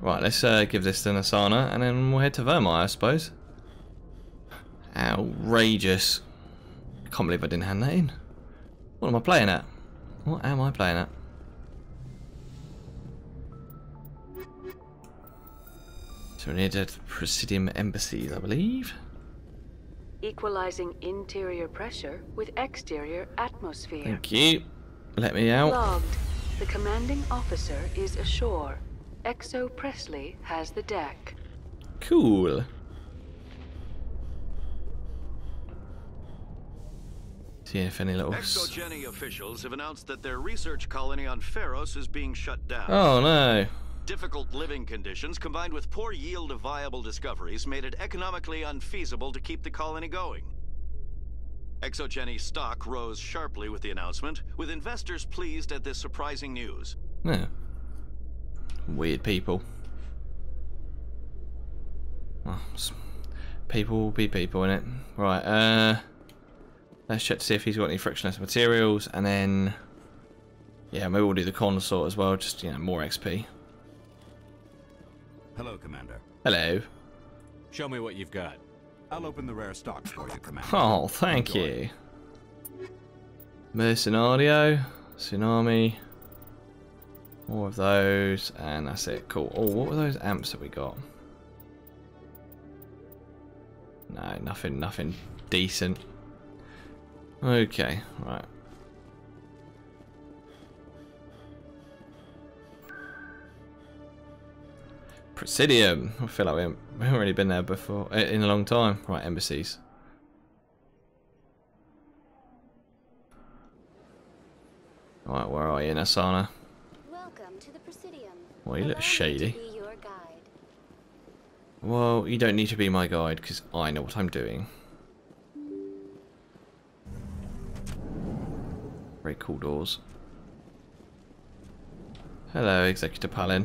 Right, let's give this to Nassana and then we'll head to Virmire, I suppose. Outrageous. Can't believe I didn't hand that in. What am I playing at? What am I playing at? So we're near to the Presidium embassies, I believe. Equalizing interior pressure with exterior atmosphere. Thank you. Let me out. Logged. The commanding officer is ashore. Exo Presley has the deck. Cool. See if any little ExoGeni officials have announced that their research colony on Pharos is being shut down. Oh no. Difficult living conditions combined with poor yield of viable discoveries made it economically unfeasible to keep the colony going. ExoGeni stock rose sharply with the announcement, with investors pleased at this surprising news. Yeah. Weird people. Oh, people will be people, innit? Right, let's check to see if he's got any frictionless materials, and then, yeah, maybe we'll do the consort as well, just, you know, more XP. Hello, Commander. Hello. Show me what you've got. I'll open the rare stocks for you, Commander. Oh, thank you. Mercenario, Tsunami, more of those, and that's it. Cool. Oh, what were those amps that we got? No, nothing decent. Okay, right. Presidium. I feel like we haven't really been there before in a long time. Right, embassies. All right, where are you, Nassana? Welcome to the Presidium. Well, you look shady. Well, you don't need to be my guide because I know what I'm doing. Very cool doors. Hello, Executor Palin.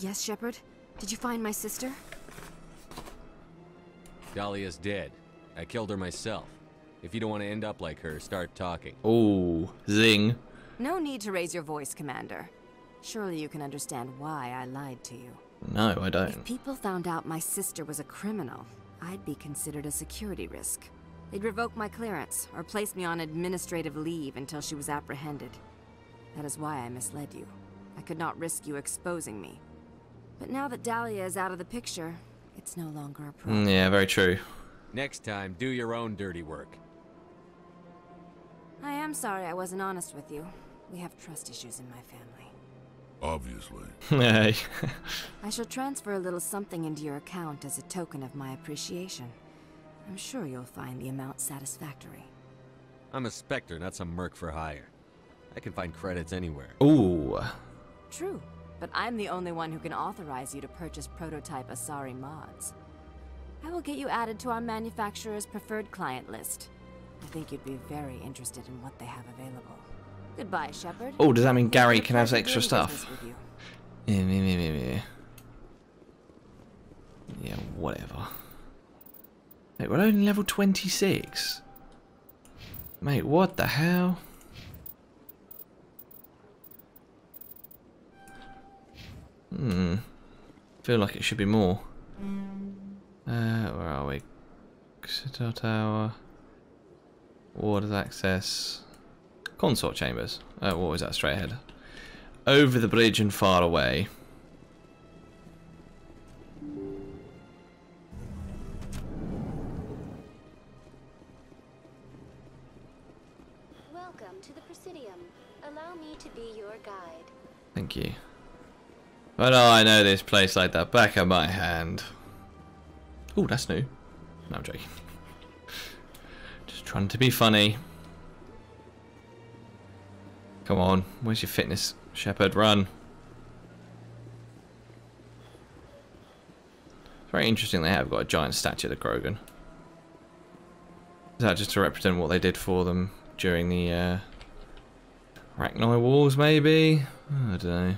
Yes, Shepard? Did you find my sister? Dahlia's dead. I killed her myself. If you don't want to end up like her, start talking. Oh, zing. No need to raise your voice, Commander. Surely you can understand why I lied to you. No, I don't. If people found out my sister was a criminal, I'd be considered a security risk. They'd revoke my clearance or place me on administrative leave until she was apprehended. That is why I misled you. I could not risk you exposing me. But now that Dahlia is out of the picture, it's no longer a problem. Yeah, very true. Next time, do your own dirty work. I am sorry I wasn't honest with you. We have trust issues in my family. Obviously. I shall transfer a little something into your account as a token of my appreciation. I'm sure you'll find the amount satisfactory. I'm a Spectre, not some merc for hire. I can find credits anywhere. Ooh. True. But I'm the only one who can authorize you to purchase prototype Asari mods. I will get you added to our manufacturer's preferred client list. I think you'd be very interested in what they have available. Goodbye, Shepard. Oh, does that mean Gary can have extra stuff? Yeah, whatever. Mate, we're only level 26. Mate, what the hell? Hmm. Feel like it should be more. Where are we? Citadel Tower. Warders access. Consort chambers. Oh, what was that? Straight ahead. Over the bridge and far away. Welcome to the Presidium. Allow me to be your guide. Thank you. But oh, I know this place like the back of my hand. Oh, that's new. No, I'm joking. Just trying to be funny. Come on, where's your fitness, Shepard? Run. It's very interesting they have got a giant statue of the Krogan. Is that just to represent what they did for them during the Rachni Wars, maybe? Oh, I don't know.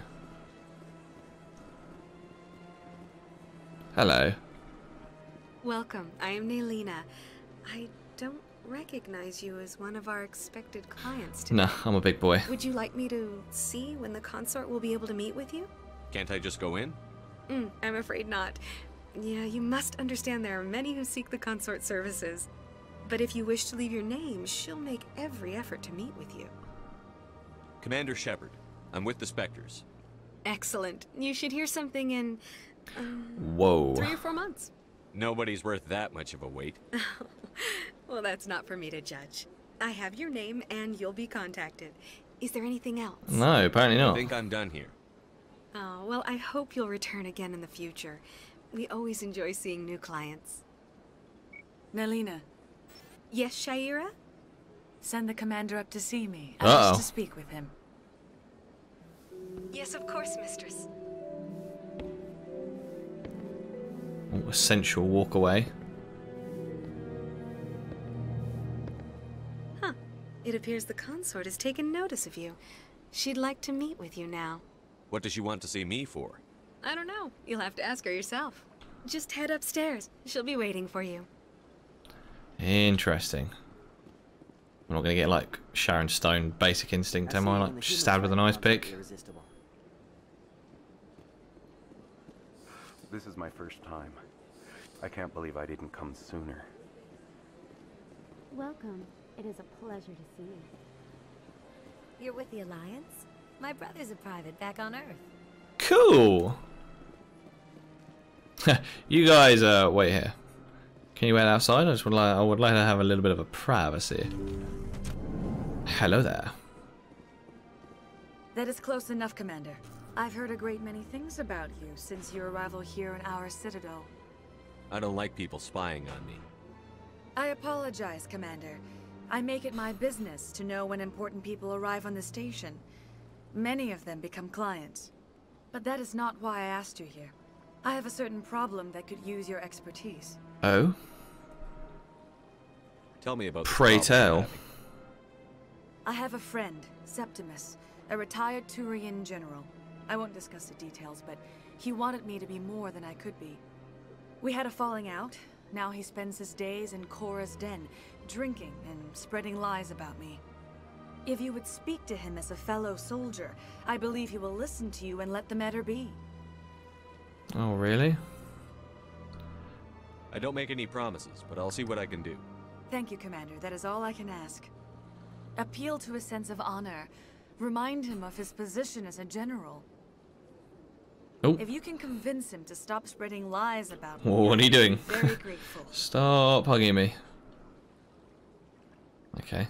Hello. Welcome. I am Nelyna. I don't recognize you as one of our expected clients today. Nah, I'm a big boy. Would you like me to see when the consort will be able to meet with you? Can't I just go in? I'm afraid not. Yeah, you must understand there are many who seek the consort services. But if you wish to leave your name, she'll make every effort to meet with you. Commander Shepard, I'm with the Spectres. Excellent. You should hear something in... Whoa. 3 or 4 months. Nobody's worth that much of a wait. Well, that's not for me to judge. I have your name and you'll be contacted. Is there anything else? No, apparently not. I think I'm done here. Oh, well, I hope you'll return again in the future. We always enjoy seeing new clients. Nelyna. Yes, Sha'ira? Send the commander up to see me. I wish to speak with him. Yes, of course, mistress. Oh, a sensual walk away. Huh. It appears the consort has taken notice of you. She'd like to meet with you now. What does she want to see me for? I don't know. You'll have to ask her yourself. Just head upstairs. She'll be waiting for you. Interesting. I'm not going to get, like, Sharon Stone Basic Instinct, am I? Like, stabbed with an ice pick? This is my first time. I can't believe I didn't come sooner. Welcome. It is a pleasure to see you. You're with the Alliance? My brother's a private back on Earth. Cool! You guys, wait here. Can you wait outside? I would like to have a little bit of a privacy. Hello there. That is close enough, Commander. I've heard a great many things about you since your arrival here in our Citadel. I don't like people spying on me. I apologize, Commander. I make it my business to know when important people arrive on the station. Many of them become clients. But that is not why I asked you here. I have a certain problem that could use your expertise. Oh? Tell me about the problem. Pray tell. I have a friend, Septimus, a retired Turian general. I won't discuss the details, but he wanted me to be more than I could be. We had a falling out. Now he spends his days in Cora's den, drinking and spreading lies about me. If you would speak to him as a fellow soldier, I believe he will listen to you and let the matter be. Oh, really? I don't make any promises, but I'll see what I can do. Thank you, Commander. That is all I can ask. Appeal to his sense of honor. Remind him of his position as a general. Oh. If you can convince him to stop spreading lies about me, what are you doing? Very grateful. Stop hugging me. Okay.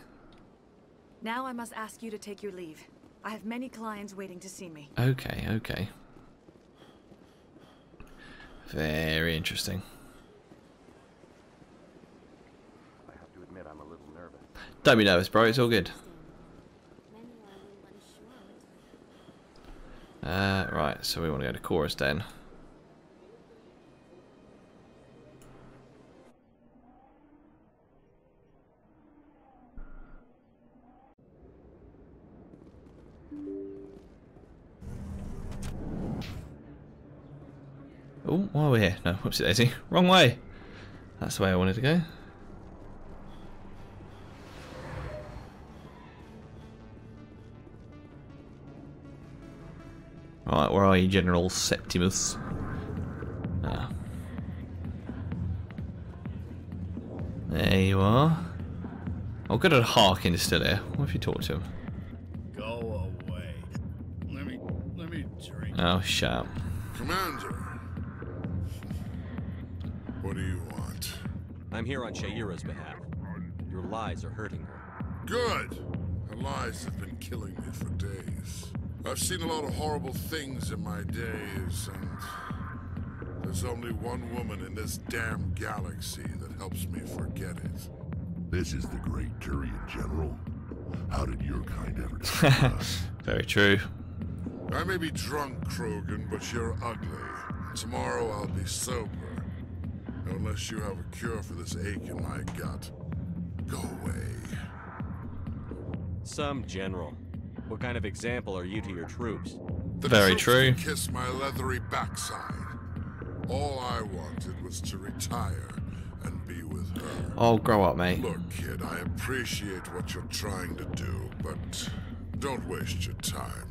Now I must ask you to take your leave. I have many clients waiting to see me. Okay, okay. Very interesting. I have to admit I'm a little nervous. Don't be nervous, bro, it's all good. Right, so we want to go to Chorus Den. Oh, why are we here? No, whoopsie daisy. Wrong way! That's the way I wanted to go. Alright, where are you, General Septimus? Ah. There you are. Oh, good old Harkin is still here. What if you talk to him? Go away. Let me drink. Oh, shut up. Commander! What do you want? I'm here on Sha'ira's behalf. Your lies are hurting her. Good! Her lies have been killing me for days. I've seen a lot of horrible things in my days, and there's only one woman in this damn galaxy that helps me forget it. This is the great Turian general. How did your kind ever describe us? Very true. I may be drunk, Krogan, but you're ugly. Tomorrow I'll be sober. Unless you have a cure for this ache in my gut. Go away. Some general. What kind of example are you to your troops? Very true. Kiss my leathery backside. All I wanted was to retire and be with her. Oh, grow up, mate. Look, kid, I appreciate what you're trying to do, but don't waste your time.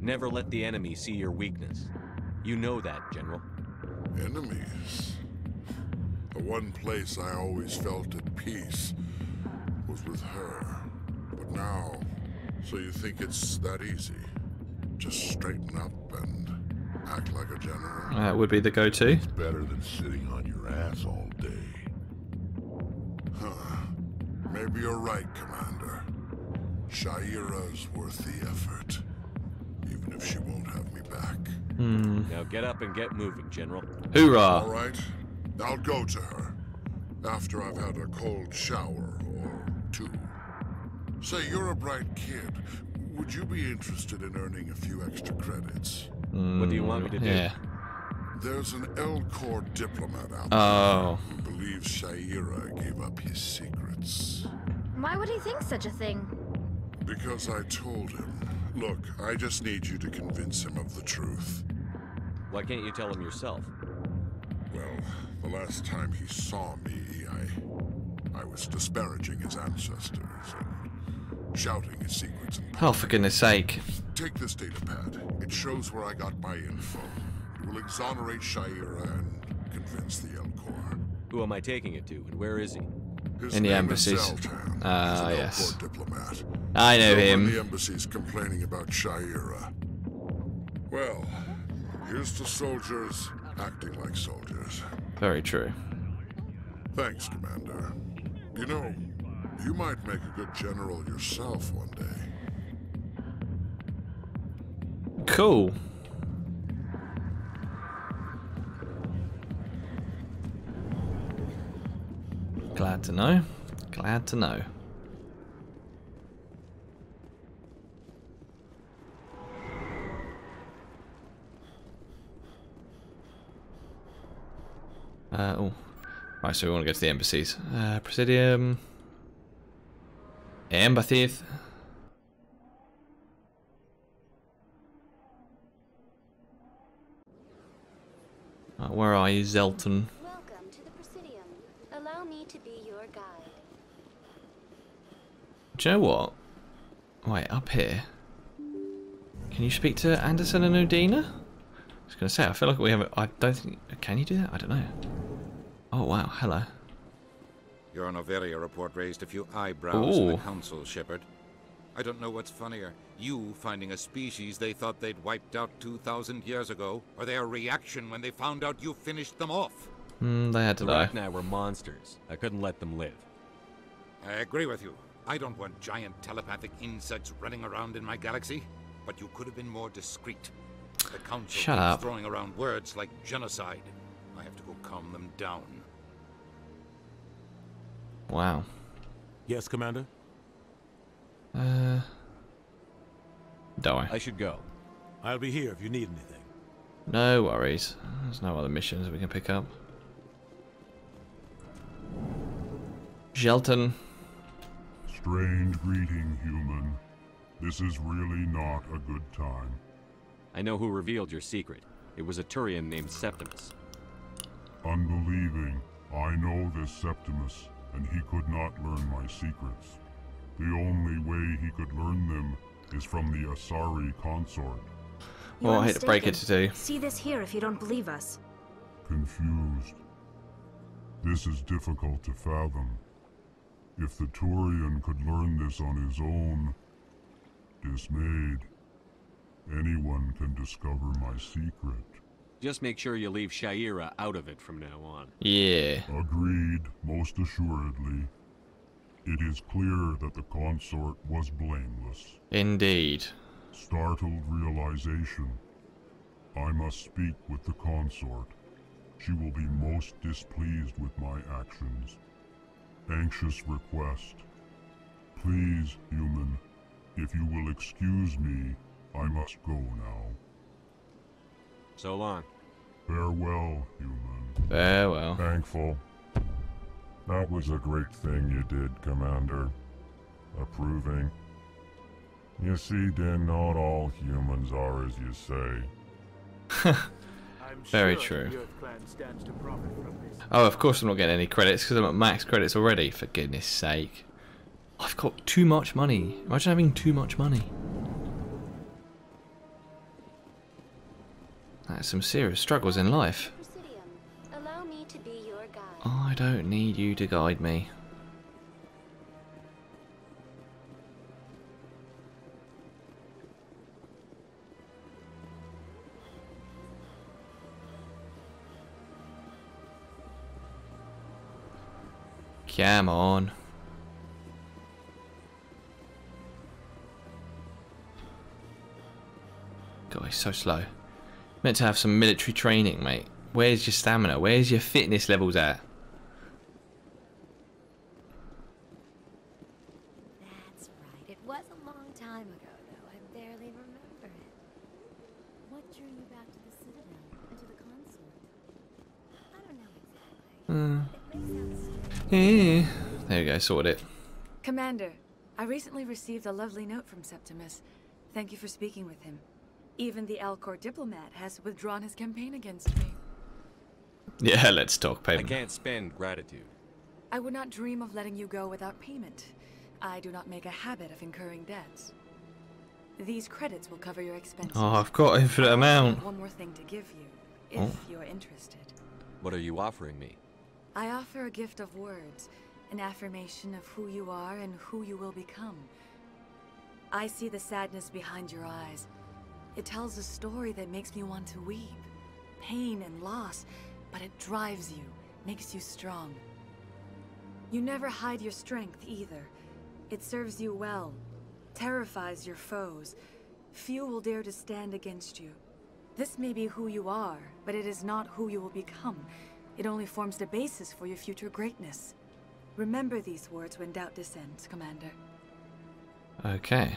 Never let the enemy see your weakness. You know that, General. Enemies? The one place I always felt at peace was with her. But now, so you think it's that easy? Just straighten up and act like a general. That would be the go-to. It's better than sitting on your ass all day. Huh. Maybe you're right, Commander. Sha'ira's worth the effort. Even if she won't have me back. Mm. Now get up and get moving, General. Hoorah! All right. I'll go to her. After I've had a cold shower or two. Say, you're a bright kid. Would you be interested in earning a few extra credits? Mm. What do you want me to do? Yeah. There's an Elcor diplomat out there who believes Sha'ira gave up his secrets. Why would he think such a thing? Because I told him. Look, I just need you to convince him of the truth. Why can't you tell him yourself? Well, the last time he saw me, I was disparaging his ancestors and shouting his secrets. Oh, for goodness sake. Take this data pad. It shows where I got my info. It will exonerate Sha'ira and convince the Elcor. Who am I taking it to, and where is he? In the embassies. Yes. Diplomat. I know him. The embassy's complaining about Sha'ira. Well, here's to soldiers acting like soldiers. Very true. Thanks, Commander. You know, you might make a good general yourself one day. Cool. Glad to know. Glad to know. Right, so we want to go to the embassies. Presidium. Embassies. Right, where are you, Zelton? Welcome to the Presidium. Allow me to be your guide. Do you know what? Wait, up here. Can you speak to Anderson and Odina? I was going to say, I feel like we haven't. I don't think. Can you do that? I don't know. Oh, wow. Hello. Your Noveria report raised a few eyebrows in the council, Shepard. I don't know what's funnier. You finding a species they thought they'd wiped out 2,000 years ago, or their reaction when they found out you finished them off. They had to die. The Rachni were monsters. I couldn't let them live. I agree with you. I don't want giant telepathic insects running around in my galaxy. But you could have been more discreet. The council keeps throwing around words like genocide. I have to go calm them down. Wow. Yes, Commander? Don't worry. I should go. I'll be here if you need anything. No worries. There's no other missions we can pick up. Shelton. Strange greeting, human. This is really not a good time. I know who revealed your secret. It was a Turian named Septimus. Unbelieving. I know this Septimus, and he could not learn my secrets. The only way he could learn them is from the Asari Consort. Well, I hate to break it today. See this here if you don't believe us. Confused. This is difficult to fathom. If the Turian could learn this on his own, dismayed, anyone can discover my secret. Just make sure you leave Sha'ira out of it from now on. Yeah. Agreed, most assuredly. It is clear that the Consort was blameless. Indeed. Startled realization. I must speak with the Consort. She will be most displeased with my actions. Anxious request. Please, human, if you will excuse me, I must go now. So long. Farewell, human. Farewell. Thankful. That was a great thing you did, Commander. Approving. You see, Den, not all humans are as you say. Very true. Oh, of course I'm not getting any credits because I'm at max credits already, for goodness sake. I've got too much money. Imagine having too much money. That's some serious struggles in life. Presidium, allow me to be your guide. I don't need you to guide me. Come on. God, he's so slow. Meant to have some military training, mate. Where's your stamina? Where's your fitness levels at? That's right. It was a long time ago, though. I barely remember it. What drew you back to the Citadel and to the Consort? I don't know exactly. There we go. Sorted it. Commander, I recently received a lovely note from Septimus. Thank you for speaking with him. Even the Elcor diplomat has withdrawn his campaign against me. Yeah, let's talk payment. I can't spend gratitude. I would not dream of letting you go without payment. I do not make a habit of incurring debts. These credits will cover your expenses. Oh, I've got infinite amount. One more thing to give you, if you're interested. What are you offering me? I offer a gift of words, an affirmation of who you are and who you will become. I see the sadness behind your eyes. It tells a story that makes me want to weep. Pain and loss, but it drives you, makes you strong. You never hide your strength either. It serves you well, terrifies your foes. Few will dare to stand against you. This may be who you are, but it is not who you will become. It only forms the basis for your future greatness. Remember these words when doubt descends, Commander. Okay.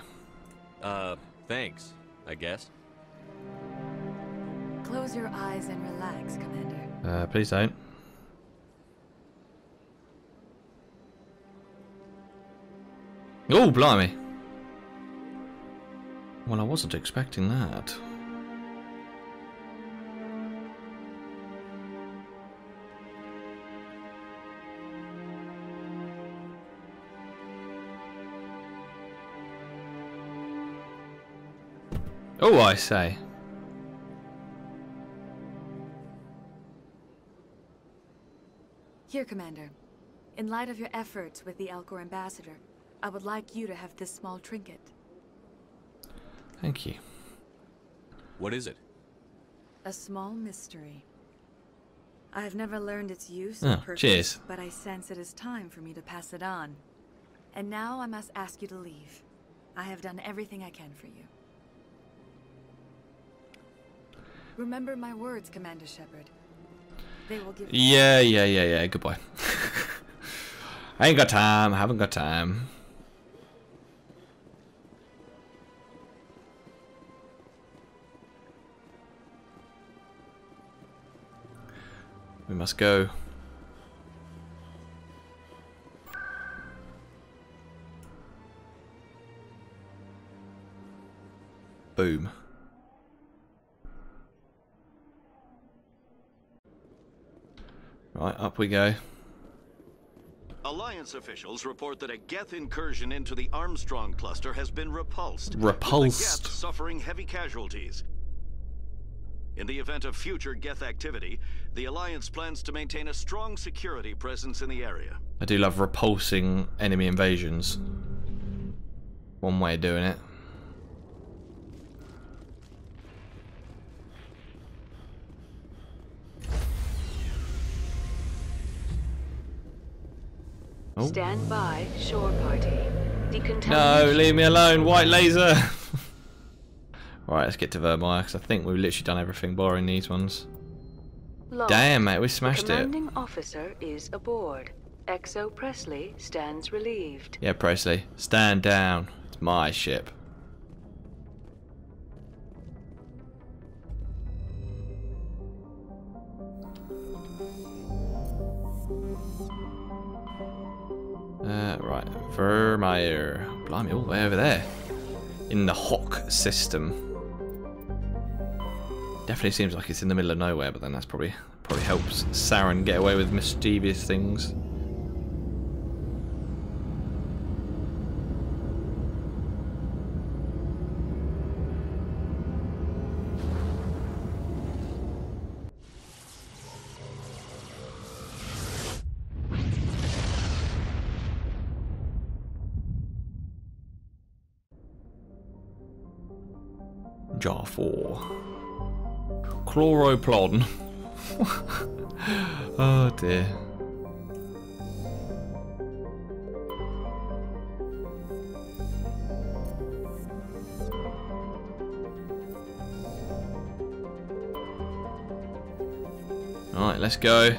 Thanks. I guess. Close your eyes and relax, Commander. Please don't. Oh, blimey. Well, I wasn't expecting that. Oh, I say. Here, Commander. In light of your efforts with the Elcor ambassador, I would like you to have this small trinket. Thank you. What is it? A small mystery. I have never learned its use or purpose, cheers. But I sense it is time for me to pass it on. And now I must ask you to leave. I have done everything I can for you. Remember my words, Commander Shepard. They will give you yeah. Goodbye. I ain't got time. I haven't got time. We must go. Boom. Right, up we go. Alliance officials report that a Geth incursion into the Armstrong cluster has been repulsed. Repulsed. The Geth suffering heavy casualties. In the event of future Geth activity, the Alliance plans to maintain a strong security presence in the area. I do love repulsing enemy invasions. One way of doing it. Oh. Stand by, shore party. No, leave me alone, white laser. Alright, let's get to Virmire, because I think we've literally done everything barring these ones. Log. Damn, mate, we smashed it. Commanding officer is aboard. Exo Presley stands relieved. Yeah, Presley, stand down. It's my ship. Right, Virmire. Blimey, all the way over there. In the Hawk system. Definitely seems like it's in the middle of nowhere, but then that's probably helps Saren get away with mischievous things. Jar 4. Chloroplon. Oh dear. Alright, let's go.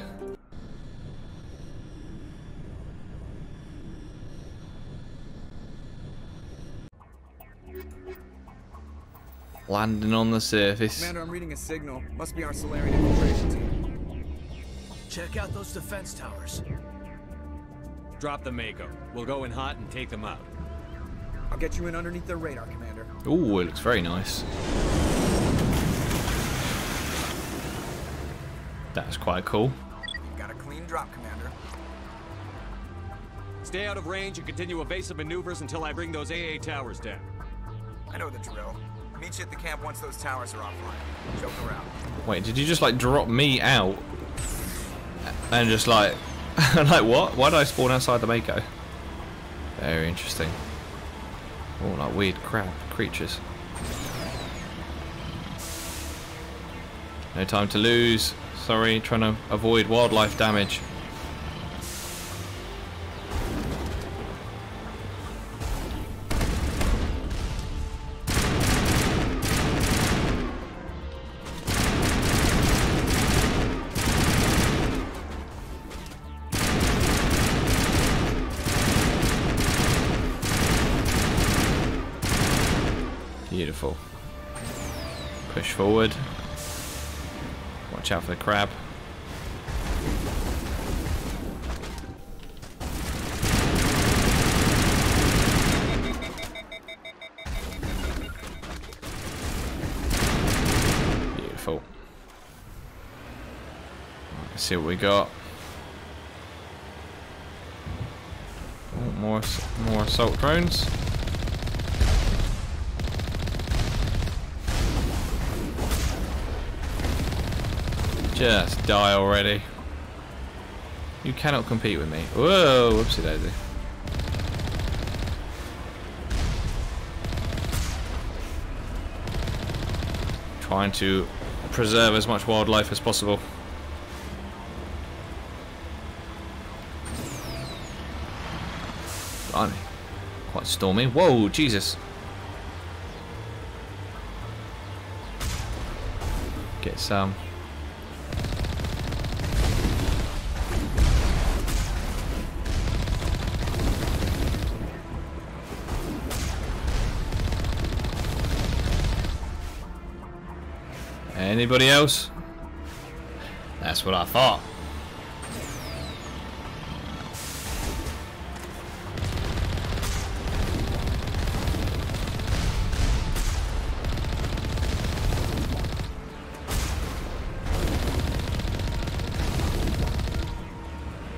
Landing on the surface. Commander, I'm reading a signal. Must be our Salarian infiltration team. Check out those defense towers. Drop the Mako. We'll go in hot and take them out. I'll get you in underneath their radar, Commander. Ooh, it looks very nice. That's quite cool. You've got a clean drop, Commander. Stay out of range and continue evasive maneuvers until I bring those AA towers down. I know the drill. Meet you at the camp once those towers are offline. Joke around. Wait, did you just like drop me out? And just like, like what? Why did I spawn outside the Mako? Very interesting. All like weird crap creatures. No time to lose. Sorry, trying to avoid wildlife damage. Beautiful. Push forward. Watch out for the crab. Beautiful. Right, let's see what we got. Oh, more assault drones. Just die already. You cannot compete with me. Whoa, whoopsie daisy. Trying to preserve as much wildlife as possible. Blimey. Quite stormy. Whoa, Jesus. Get some. Anybody else? That's what I thought.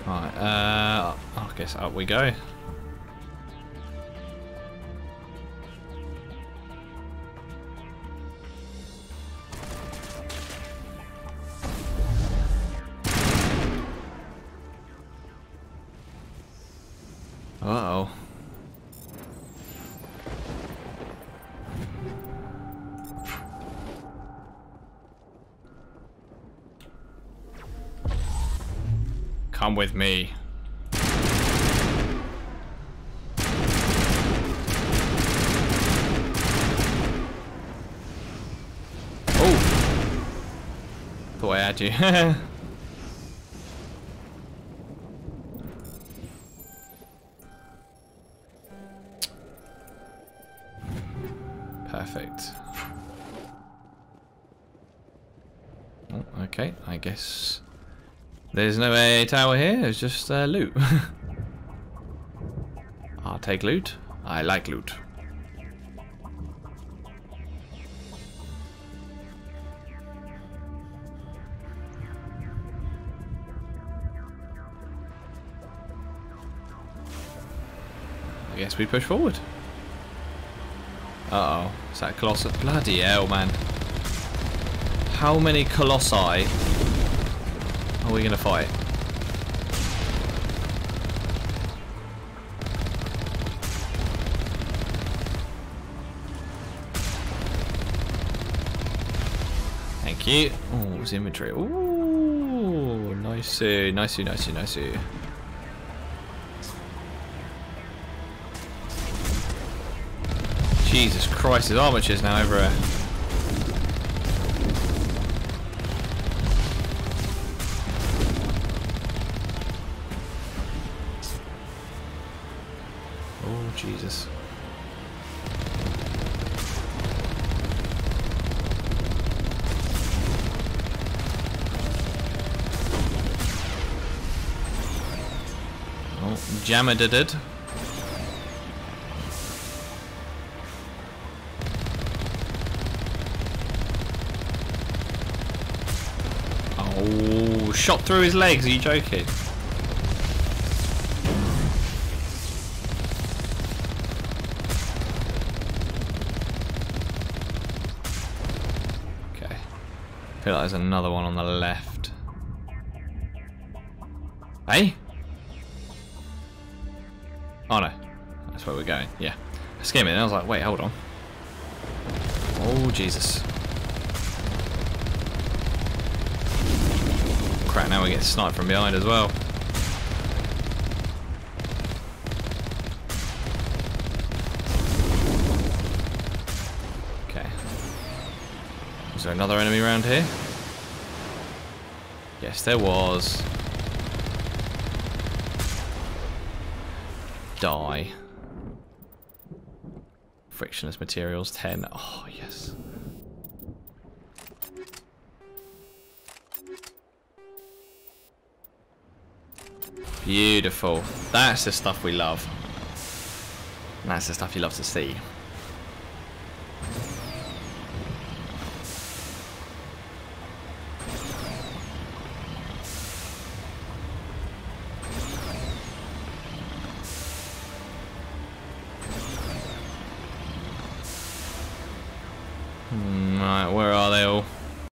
Alright, I guess up we go. Uh-oh. Come with me. Oh! Thought I had you. Perfect. Oh, okay, I guess there's no AA tower here, it's just loot. I'll take loot. I like loot. I guess we push forward. Uh oh. Is that Colossus? Bloody hell, man. How many Colossi are we going to fight? Thank you. Oh, what was the inventory? Ooh, nicey, nicey, nicey, nicey. Jesus Christ, there's armatures now everywhere. Oh, Jesus. Oh, jammer did it. Shot through his legs, are you joking? Okay. I feel like there's another one on the left. Hey? Oh no. That's where we're going. Yeah. I skimmed it and I was like, wait, hold on. Oh, Jesus. Crap, now we get sniped from behind as well. Okay. Is there another enemy around here? Yes, there was. Die. Frictionless materials, 10. Oh, yes. Beautiful. That's the stuff we love. And that's the stuff you love to see. Right, where